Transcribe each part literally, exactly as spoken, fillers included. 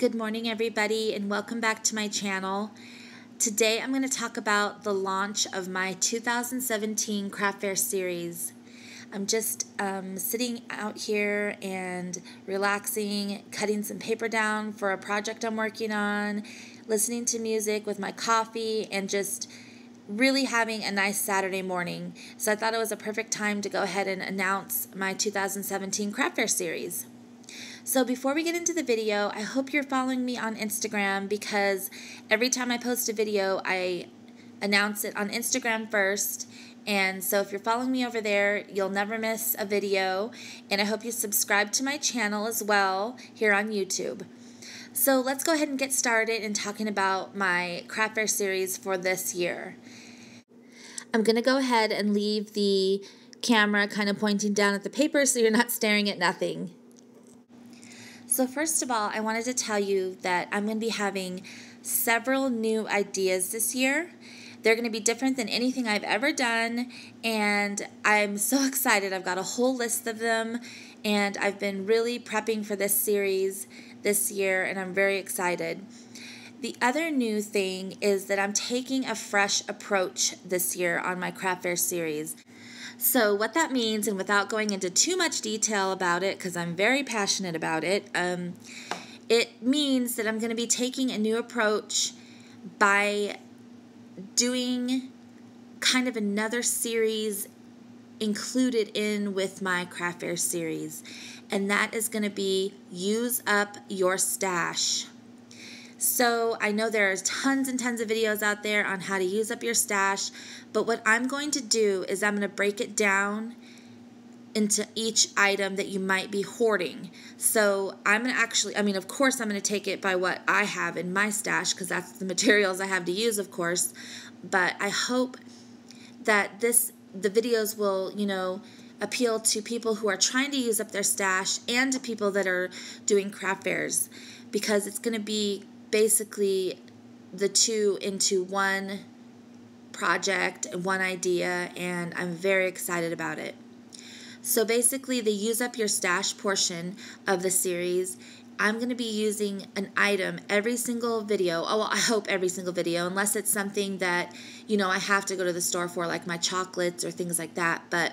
Good morning, everybody, and welcome back to my channel. Today I'm going to talk about the launch of my two thousand seventeen Craft Fair series. I'm just um, sitting out here and relaxing, cutting some paper down for a project I'm working on, listening to music with my coffee, and just really having a nice Saturday morning. So I thought it was a perfect time to go ahead and announce my two thousand seventeen Craft Fair series. So before we get into the video, I hope you're following me on Instagram, because every time I post a video, I announce it on Instagram first. And so if you're following me over there, you'll never miss a video. And I hope you subscribe to my channel as well here on YouTube. So let's go ahead and get started in talking about my Craft Fair series for this year. I'm going to go ahead and leave the camera kind of pointing down at the paper so you're not staring at nothing. So first of all, I wanted to tell you that I'm going to be having several new ideas this year. They're going to be different than anything I've ever done, and I'm so excited. I've got a whole list of them, and I've been really prepping for this series this year, and I'm very excited. The other new thing is that I'm taking a fresh approach this year on my Craft Fair series. So what that means, and without going into too much detail about it, because I'm very passionate about it, um, it means that I'm going to be taking a new approach by doing kind of another series included in with my Craft Fair series, and that is going to be Use Up Your Stash. So I know there are tons and tons of videos out there on how to use up your stash, but what I'm going to do is I'm going to break it down into each item that you might be hoarding. So I'm going to actually, I mean, of course, I'm going to take it by what I have in my stash, because that's the materials I have to use, of course. But I hope that this, the videos will, you know, appeal to people who are trying to use up their stash and to people that are doing craft fairs, because it's going to be basically the two into one project, one idea, and I'm very excited about it. So basically, the Use Up Your Stash portion of the series, I'm going to be using an item every single video. Oh, well, I hope every single video, unless it's something that, you know, I have to go to the store for, like my chocolates or things like that. But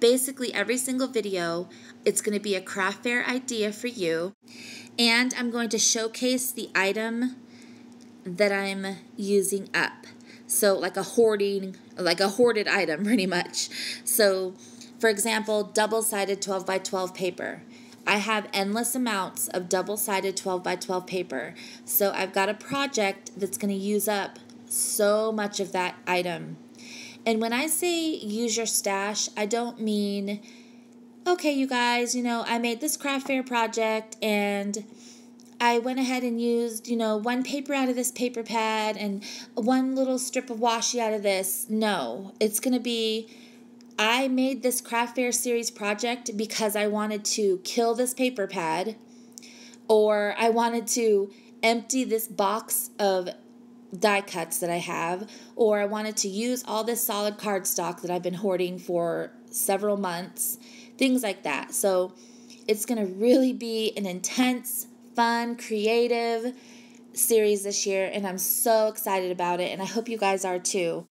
basically, every single video, it's going to be a craft fair idea for you, and I'm going to showcase the item that I'm using up. So like a hoarding, like a hoarded item, pretty much. So for example, double-sided twelve by twelve paper. I have endless amounts of double-sided twelve by twelve paper. So I've got a project that's going to use up so much of that item. And when I say use your stash, I don't mean, okay, you guys, you know, I made this craft fair project and I went ahead and used, you know, one paper out of this paper pad and one little strip of washi out of this. No, it's going to be, I made this craft fair series project because I wanted to kill this paper pad, or I wanted to empty this box of die cuts that I have, or I wanted to use all this solid cardstock that I've been hoarding for several months, things like that. So it's going to really be an intense, fun, creative series this year, and I'm so excited about it, and I hope you guys are too.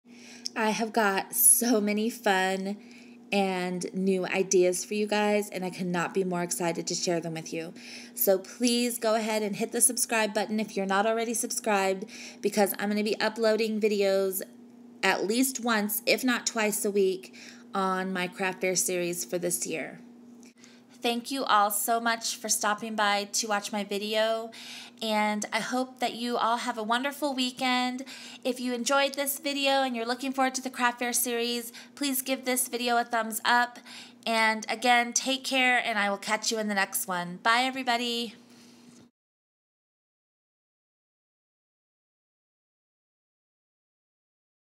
I have got so many fun and new ideas for you guys, and I cannot be more excited to share them with you. So please go ahead and hit the subscribe button if you're not already subscribed, because I'm going to be uploading videos at least once, if not twice a week, on my Craft Fair series for this year. Thank you all so much for stopping by to watch my video, and I hope that you all have a wonderful weekend. If you enjoyed this video and you're looking forward to the Craft Fair series, please give this video a thumbs up. And again, take care, and I will catch you in the next one. Bye, everybody.